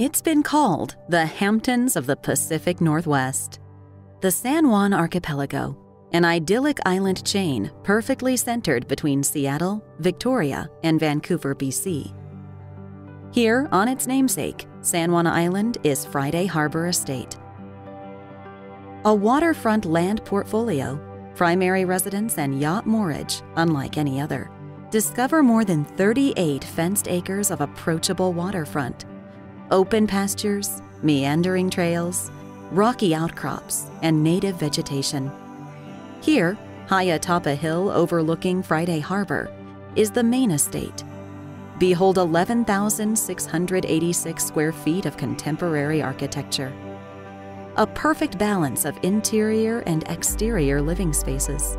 It's been called the Hamptons of the Pacific Northwest. The San Juan Archipelago, an idyllic island chain perfectly centered between Seattle, Victoria, and Vancouver, BC. Here, on its namesake, San Juan Island is Friday Harbor Estate. A waterfront land portfolio, primary residence and yacht moorage, unlike any other. Discover more than 38 fenced acres of approachable waterfront, open pastures, meandering trails, rocky outcrops, and native vegetation. Here, high atop a hill overlooking Friday Harbor, is the main estate. Behold 11,686 square feet of contemporary architecture. A perfect balance of interior and exterior living spaces.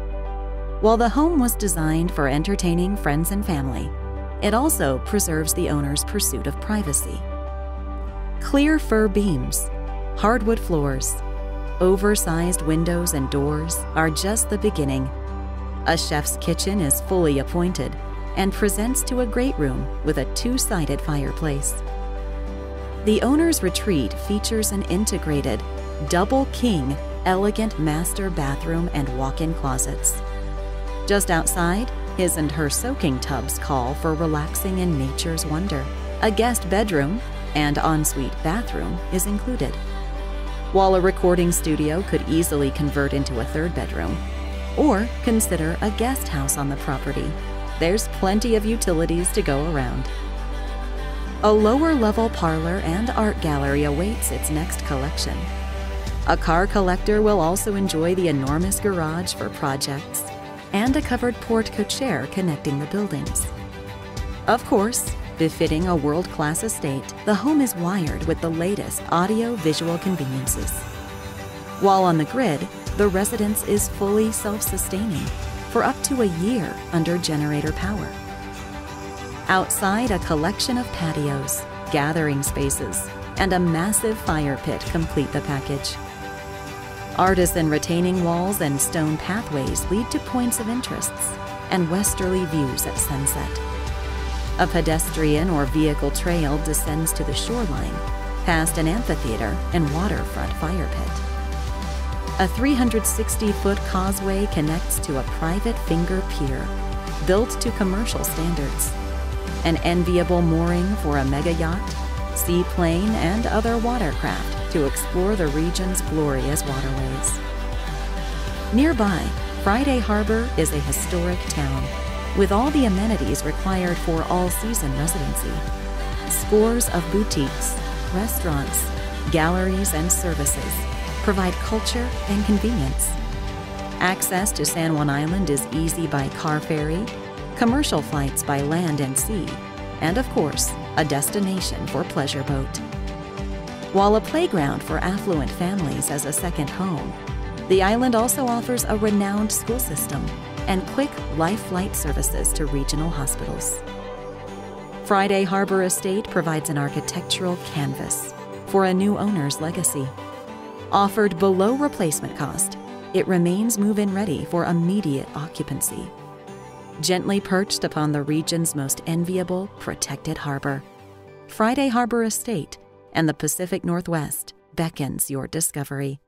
While the home was designed for entertaining friends and family, it also preserves the owner's pursuit of privacy. Clear fir beams, hardwood floors, oversized windows and doors are just the beginning. A chef's kitchen is fully appointed and presents to a great room with a two-sided fireplace. The owner's retreat features an integrated, double-king, elegant master bathroom and walk-in closets. Just outside, his and her soaking tubs call for relaxing in nature's wonder. A guest bedroom and ensuite bathroom is included. While a recording studio could easily convert into a third bedroom, or consider a guest house on the property, there's plenty of utilities to go around. A lower-level parlor and art gallery awaits its next collection. A car collector will also enjoy the enormous garage for projects and a covered porte cochère connecting the buildings. Of course, befitting a world-class estate, the home is wired with the latest audio-visual conveniences. While on the grid, the residence is fully self-sustaining for up to a year under generator power. Outside, a collection of patios, gathering spaces, and a massive fire pit complete the package. Artisan retaining walls and stone pathways lead to points of interests and westerly views at sunset. A pedestrian or vehicle trail descends to the shoreline, past an amphitheater and waterfront fire pit. A 360-foot causeway connects to a private finger pier, built to commercial standards. An enviable mooring for a mega yacht, seaplane, and other watercraft to explore the region's glorious waterways. Nearby, Friday Harbor is a historic town, with all the amenities required for all-season residency. Scores of boutiques, restaurants, galleries, and services provide culture and convenience. Access to San Juan Island is easy by car ferry, commercial flights by land and sea, and of course, a destination for pleasure boat. While a playground for affluent families as a second home, the island also offers a renowned school system and quick life flight services to regional hospitals. Friday Harbor Estate provides an architectural canvas for a new owner's legacy. Offered below replacement cost, it remains move-in ready for immediate occupancy. Gently perched upon the region's most enviable protected harbor, Friday Harbor Estate and the Pacific Northwest beckons your discovery.